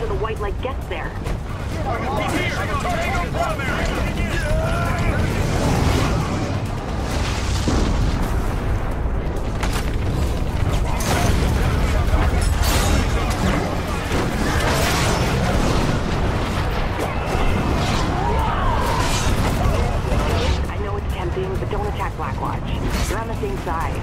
after the white light gets there. I know it's tempting, but don't attack Black Watch. You're on the same side.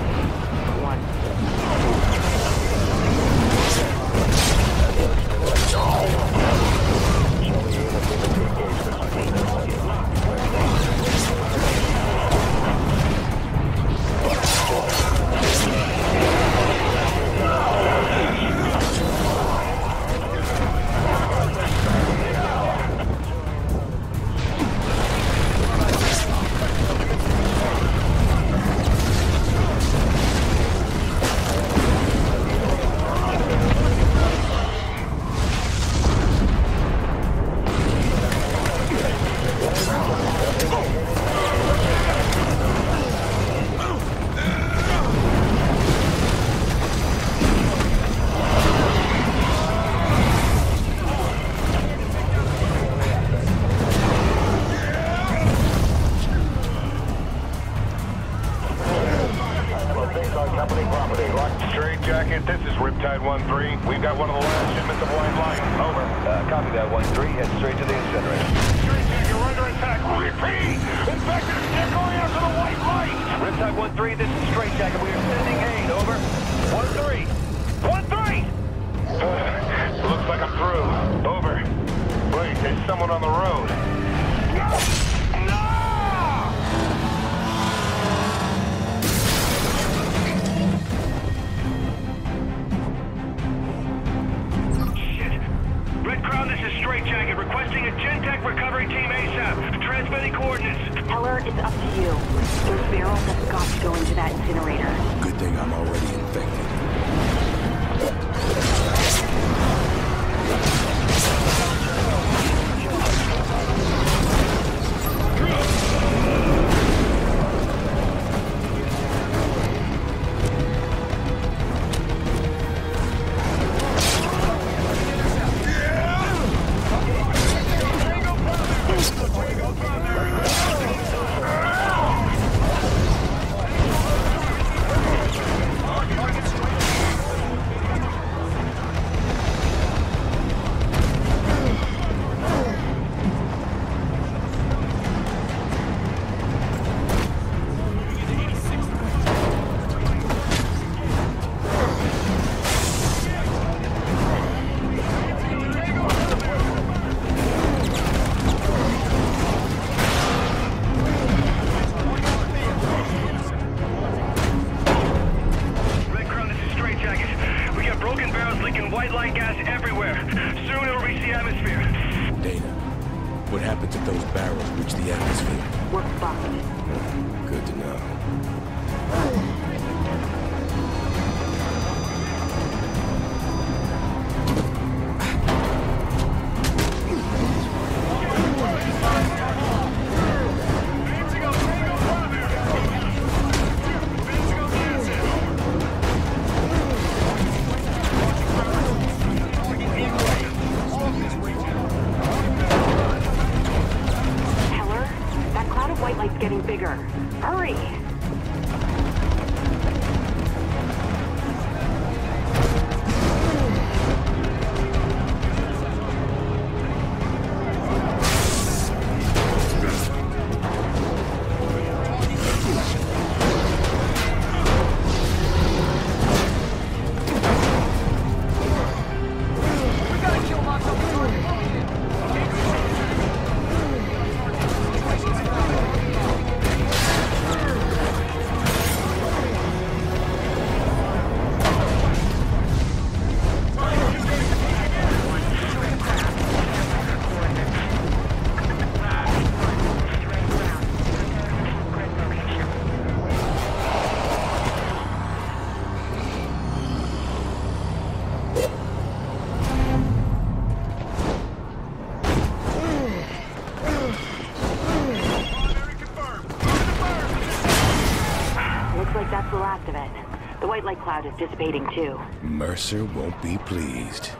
Cloud is dissipating too. Mercer won't be pleased.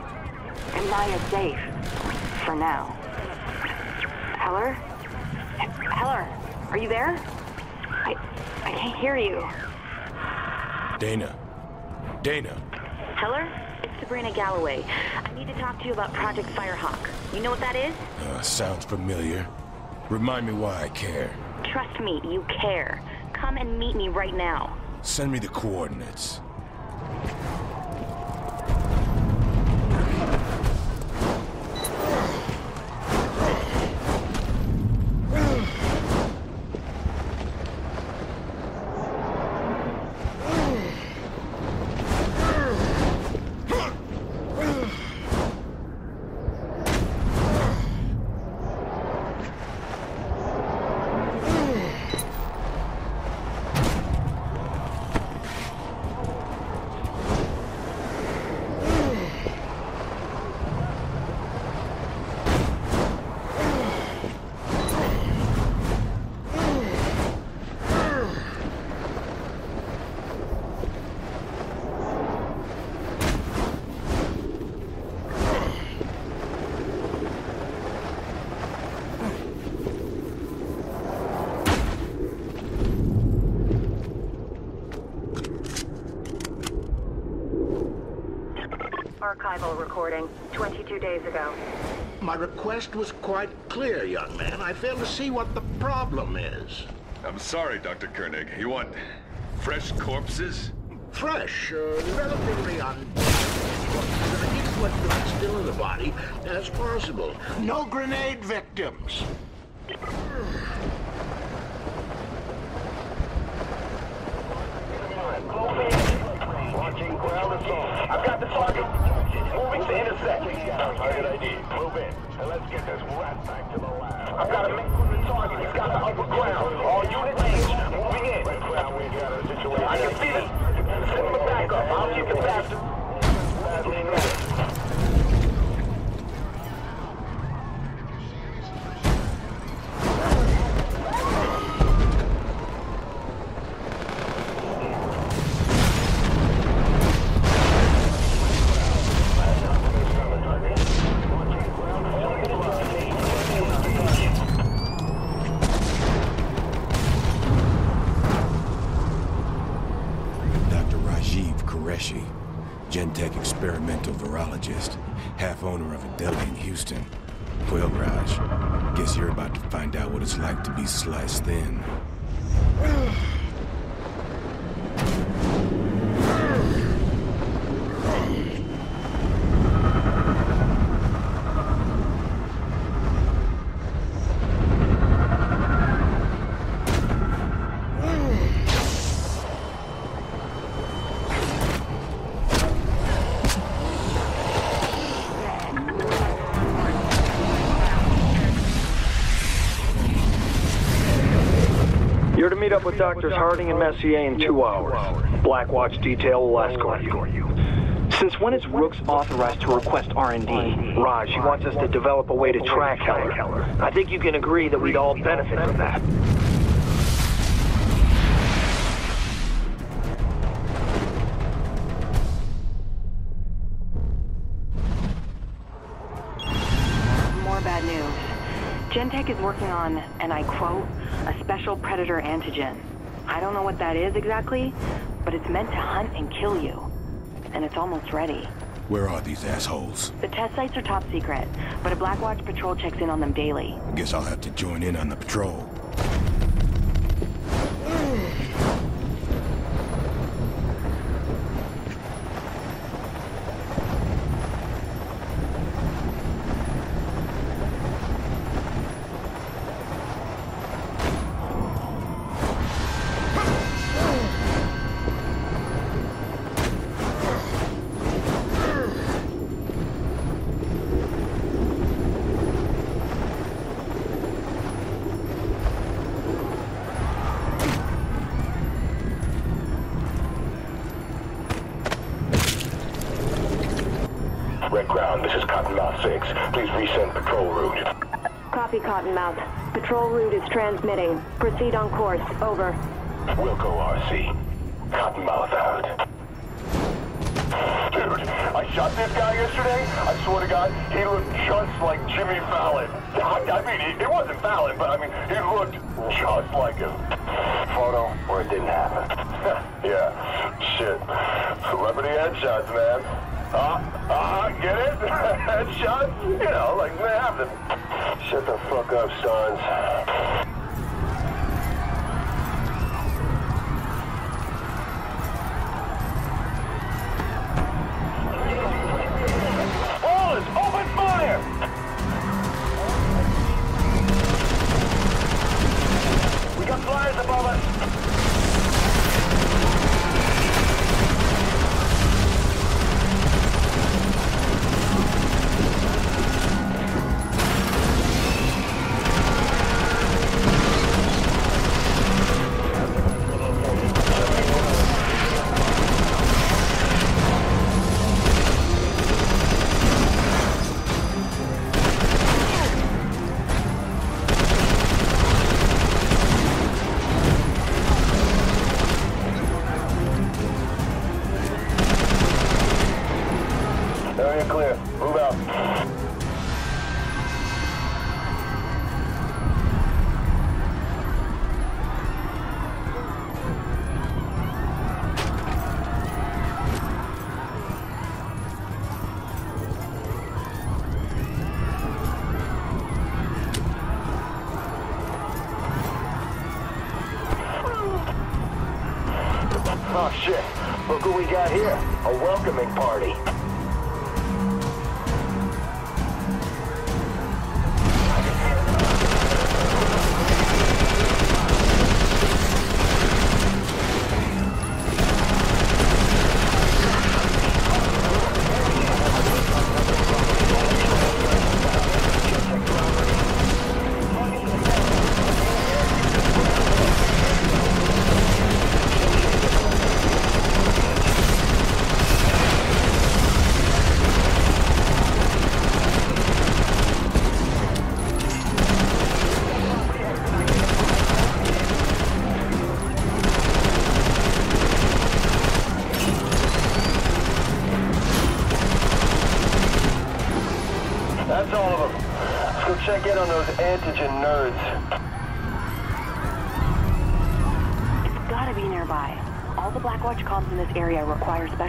and Naya's safe. For now. Heller? Heller, are you there? I can't hear you. Dana. Dana. Heller? It's Sabrina Galloway. I need to talk to you about Project Firehawk. You know what that is? Sounds familiar. Remind me why I care. Trust me, you care. Come and meet me right now. Send me the coordinates. Archival recording, 22 days ago. My request was quite clear, young man. I fail to see what the problem is. I'm sorry, Dr. Koenig. You want fresh corpses? Fresh, relatively undead corpses. I need what blood's still in the body as possible. No grenade victims. Watching ground assault. I've got the target. Moving to intersect. Target ID. Move in. And let's get this rat back to the lab. I've got a man on the target. He's got the upper ground. All units moving in. Red Crown, we got a situation. I can see this. Send him a backup. I'll keep the bastard. Badly noticed. Gentech experimental virologist, half-owner of a deli in Houston. Well, Raj, guess you're about to find out what it's like to be sliced thin. Meet up with Doctors Harding and Messier in 2 hours. Black Watch detail will escort you. Since when is Rook's authorized to request R&D? Raj, he wants us to develop a way to track Heller. I think you can agree that we'd all benefit from that. More bad news. Gentech is working on, and I quote, a special predator antigen. I don't know what that is exactly, but it's meant to hunt and kill you. And it's almost ready. Where are these assholes? The test sites are top secret, but a Black Watch patrol checks in on them daily. Guess I'll have to join in on the patrol. Red Crown, this is Cottonmouth 6. Please resend patrol route. Copy, Cottonmouth. Patrol route is transmitting. Proceed on course. Over. Wilco RC. Cottonmouth out. Dude, I shot this guy yesterday, I swear to God, he looked just like Jimmy Fallon. I mean, it wasn't Fallon, but I mean, he looked just like him. Photo or it didn't happen. Yeah, shit. Celebrity headshots, man. Get it? Headshots? You know, like, they happen. Shut the fuck up, Sons. Oh shit, look who we got here, a welcoming party.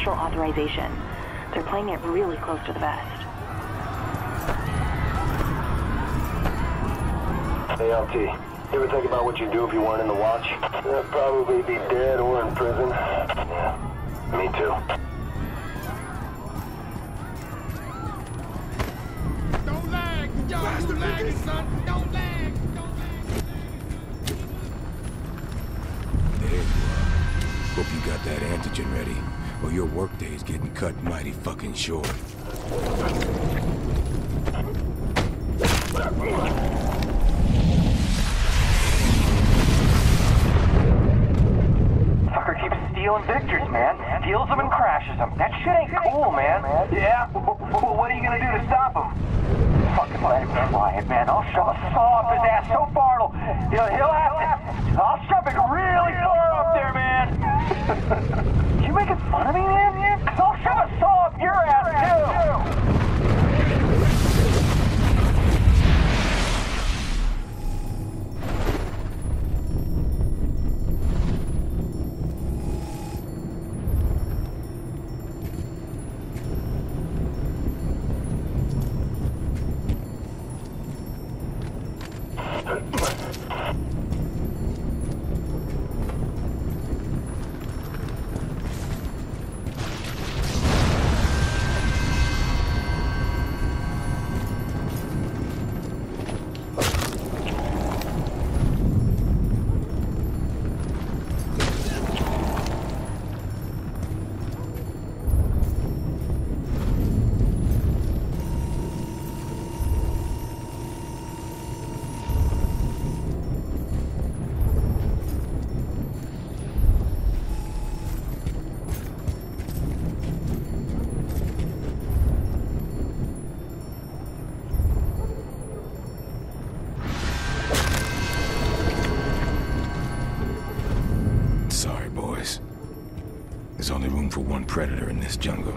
Authorization. They're playing it really close to the vest. ALT, you ever think about what you'd do if you weren't in the watch? I'd probably be dead or in prison. Yeah, me too. Don't lag! Yo, you lagging, son! Don't lag! Don't lag! There you are. Hope you got that antigen ready. Or your workday is getting cut mighty fucking short. Fucker keeps stealing victors, man. Steals them and crashes them. That shit ain't cool, man. Yeah? Well, what are you gonna do to stop him? Fucking let him fly it, man. I'll shove a saw up his ass so far he'll have to. I'll shove it really far up there, man. You making fun of me, man? Cause I'll shove a saw up your ass, too! There's only room for one predator in this jungle.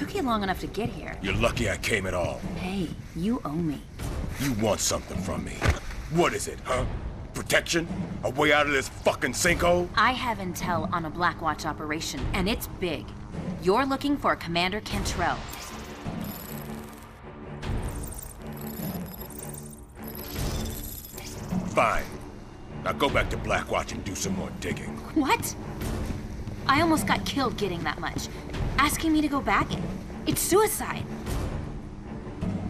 took you long enough to get here. You're lucky I came at all. Hey, you owe me. You want something from me. What is it, huh? Protection? A way out of this fucking sinkhole? I have intel on a Black Watch operation, and it's big. You're looking for Commander Cantrell. Fine. Now go back to Black Watch and do some more digging. What? I almost got killed getting that much. Asking me to go back? It's suicide.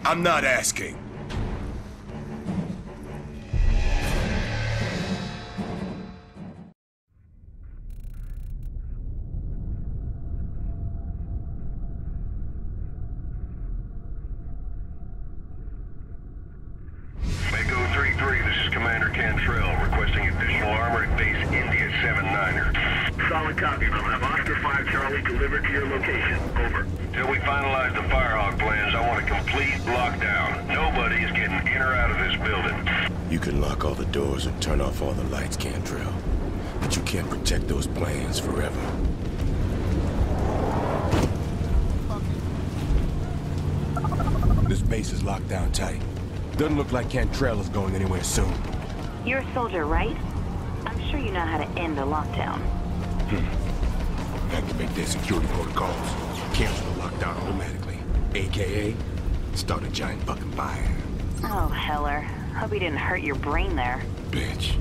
I'm not asking. Doesn't look like Cantrell is going anywhere soon. You're a soldier, right? I'm sure you know how to end a lockdown. Activate their security protocols. Cancel the lockdown automatically. AKA, start a giant fucking fire. Oh, Heller. Hope he didn't hurt your brain there. Bitch.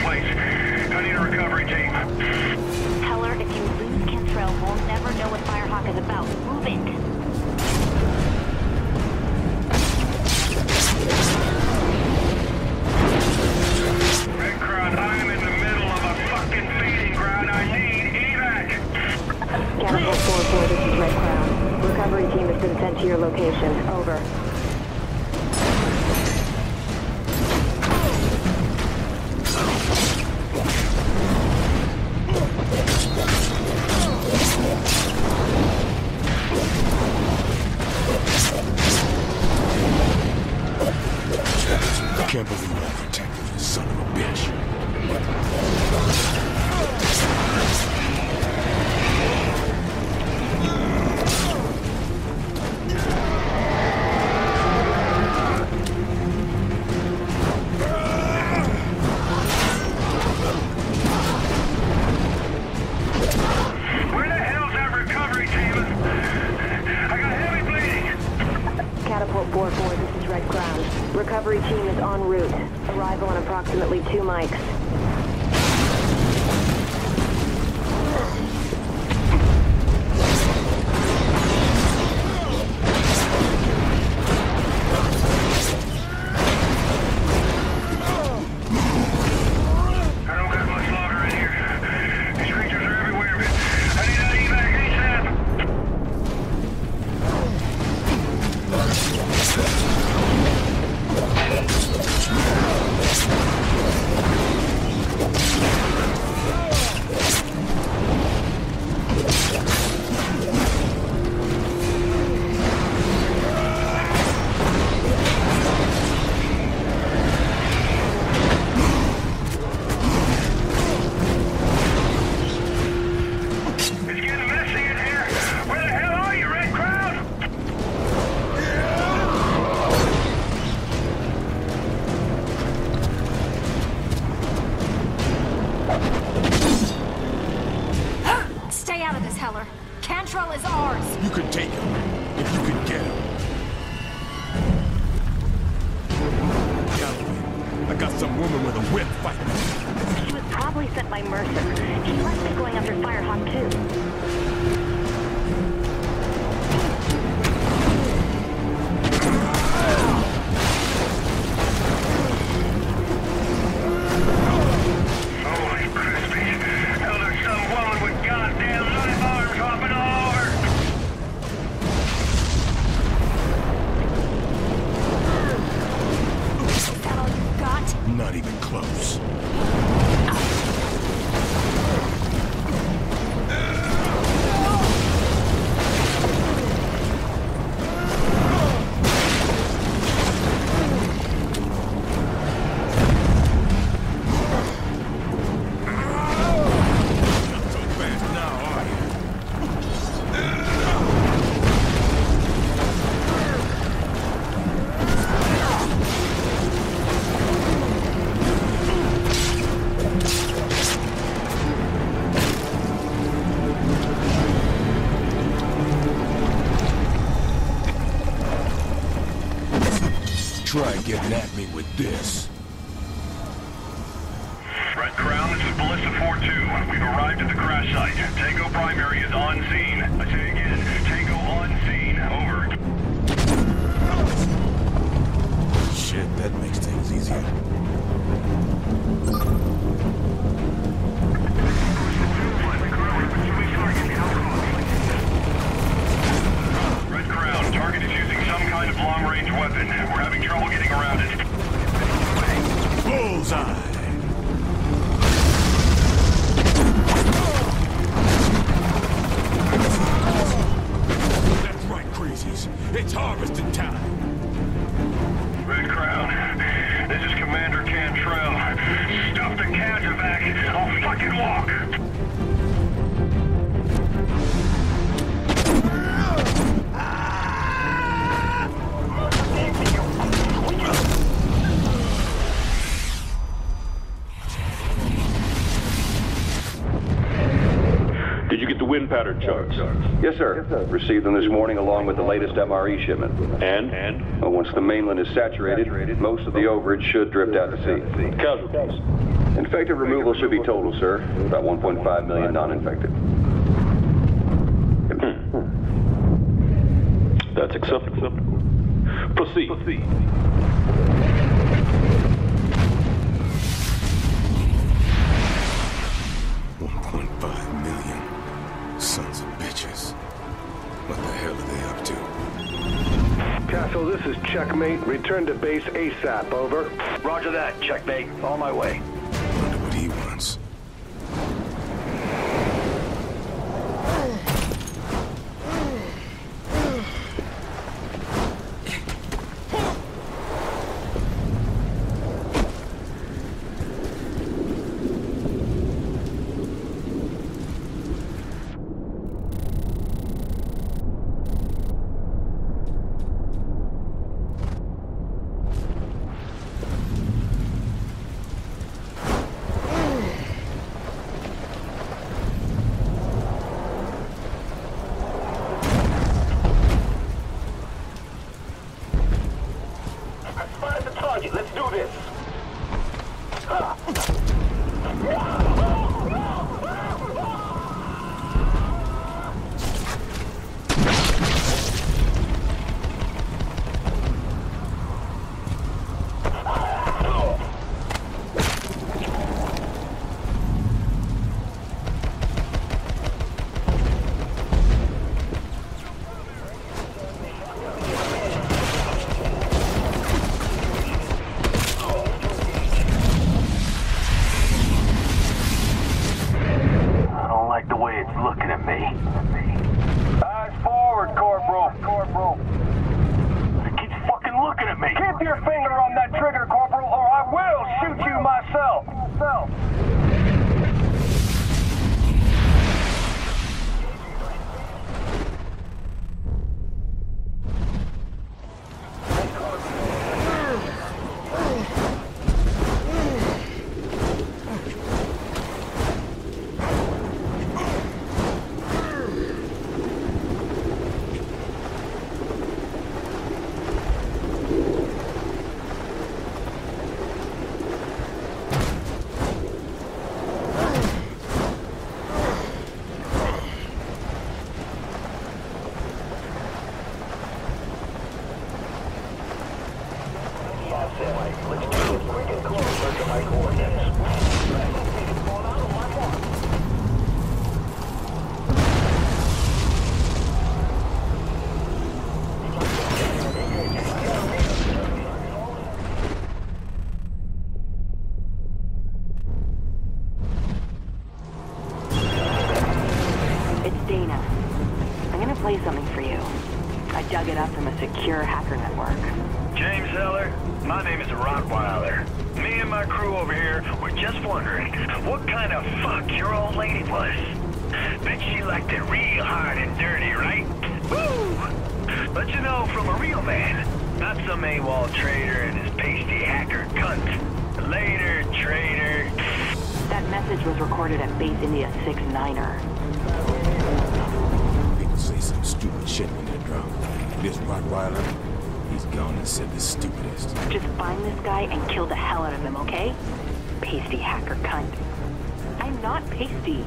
Place. I need a recovery team. I can't believe I protected this son of a bitch. Where the hell's that recovery team? I got heavy bleeding. Catapult 44, this is Red Crown. Recovery team is en route. Arrival in approximately 2 mics. Try getting at me with this. Red Crown, this is Ballista 4-2. We've arrived at the crash site. Tango primary is on scene. I say again, Tango on scene. Over. Shit, that makes things easier. Red Crown, target is using some kind of long-range weapon. We're having trouble getting around it. Bullseye! That's right, crazies. It's harvesting time. Red Crown, this is Commander Cantrell. Stuff the Cadillac. I'll fucking walk. Wind pattern charts. Yes, sir. Received them this morning along with the latest MRE shipment. And? Well, once the mainland is saturated, most of the overage should drift out to sea. Casualties. Infected removal should be total, sir. About 1.5 million non-infected. That's acceptable. Proceed. Sons of bitches. What the hell are they up to? Castle, this is Checkmate. Return to base ASAP, over. Roger that, Checkmate. On my way. Wonder what he wants. target. Let's do this. Secure hacker network. James Heller, my name is Rottweiler. Me and my crew over here were just wondering what kind of fuck your old lady was. Bet she liked it real hard and dirty, right? Woo! But you know, from a real man, not some AWOL trader and his pasty hacker cunt. Later, traitor. That message was recorded at Base India 69er. They can say some stupid shit when they're drunk. This Rottweiler, he's gone and said the stupidest. Just find this guy and kill the hell out of him, okay? Pasty hacker cunt. I'm not pasty.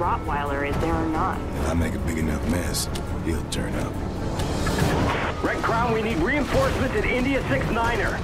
Rottweiler is there or not? I make a big enough mess, he'll turn up. Red Crown, we need reinforcements at India 69er.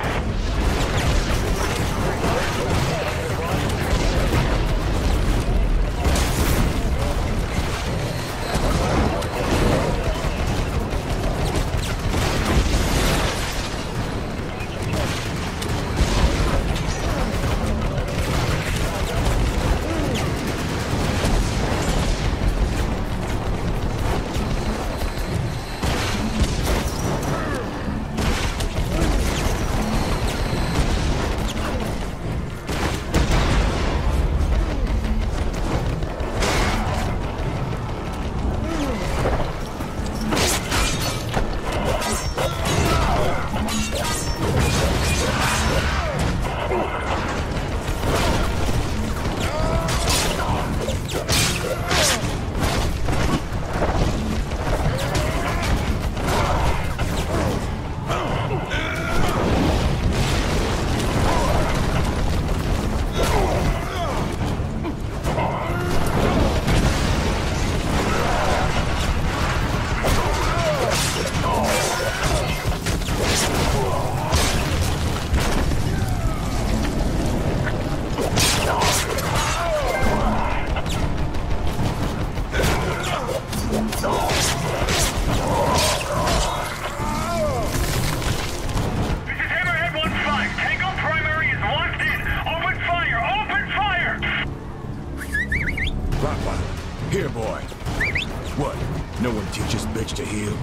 Here, boy. What? No one teaches bitch to heal?